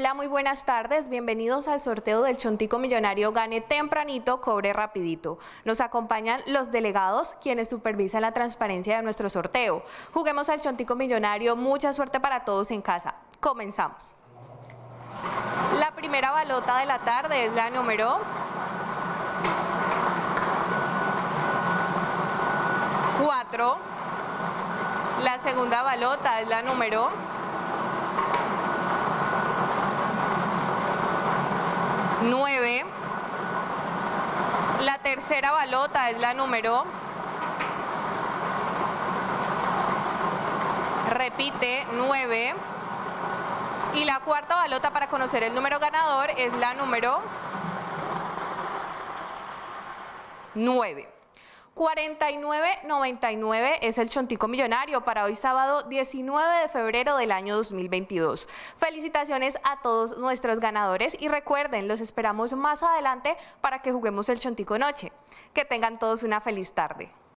Hola, muy buenas tardes, bienvenidos al sorteo del Chontico Millonario Gane Tempranito, Cobre Rapidito. Nos acompañan los delegados, quienes supervisan la transparencia de nuestro sorteo. Juguemos al Chontico Millonario, mucha suerte para todos en casa. Comenzamos. La primera balota de la tarde es la número 4. La segunda balota es la número 9. La tercera balota es la número, repite, 9. Y la cuarta balota para conocer el número ganador es la número 9. 4999 es el Chontico Millonario para hoy sábado 19 de febrero del año 2022. Felicitaciones a todos nuestros ganadores y recuerden, los esperamos más adelante para que juguemos el Chontico Noche. Que tengan todos una feliz tarde.